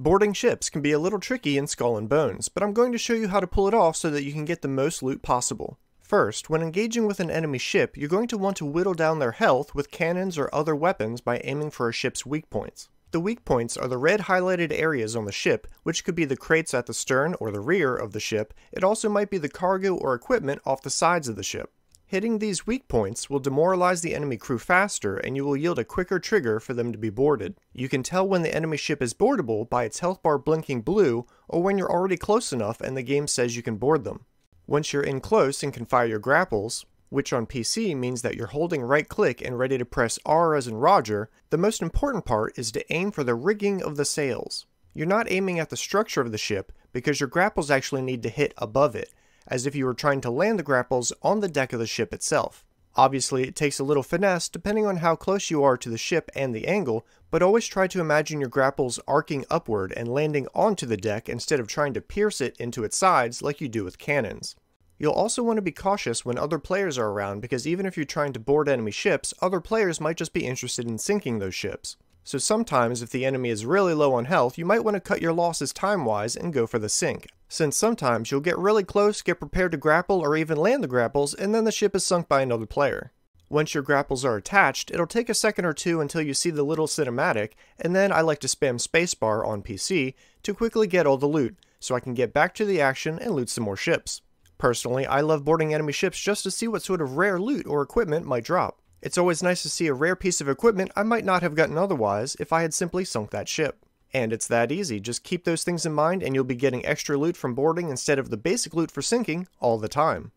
Boarding ships can be a little tricky in Skull and Bones, but I'm going to show you how to pull it off so that you can get the most loot possible. First, when engaging with an enemy ship, you're going to want to whittle down their health with cannons or other weapons by aiming for a ship's weak points. The weak points are the red highlighted areas on the ship, which could be the crates at the stern or the rear of the ship. It also might be the cargo or equipment off the sides of the ship. Hitting these weak points will demoralize the enemy crew faster, and you will yield a quicker trigger for them to be boarded. You can tell when the enemy ship is boardable by its health bar blinking blue, or when you're already close enough and the game says you can board them. Once you're in close and can fire your grapples, which on PC means that you're holding right click and ready to press R as in Roger, the most important part is to aim for the rigging of the sails. You're not aiming at the structure of the ship because your grapples actually need to hit above it, as if you were trying to land the grapples on the deck of the ship itself. Obviously, it takes a little finesse depending on how close you are to the ship and the angle, but always try to imagine your grapples arcing upward and landing onto the deck instead of trying to pierce it into its sides like you do with cannons. You'll also want to be cautious when other players are around, because even if you're trying to board enemy ships, other players might just be interested in sinking those ships. So sometimes, if the enemy is really low on health, you might want to cut your losses time-wise and go for the sink, since sometimes you'll get really close, get prepared to grapple or even land the grapples, and then the ship is sunk by another player. Once your grapples are attached, it'll take a second or two until you see the little cinematic, and then I like to spam spacebar on PC to quickly get all the loot, so I can get back to the action and loot some more ships. Personally, I love boarding enemy ships just to see what sort of rare loot or equipment might drop. It's always nice to see a rare piece of equipment I might not have gotten otherwise if I had simply sunk that ship. And it's that easy, just keep those things in mind and you'll be getting extra loot from boarding instead of the basic loot for sinking all the time.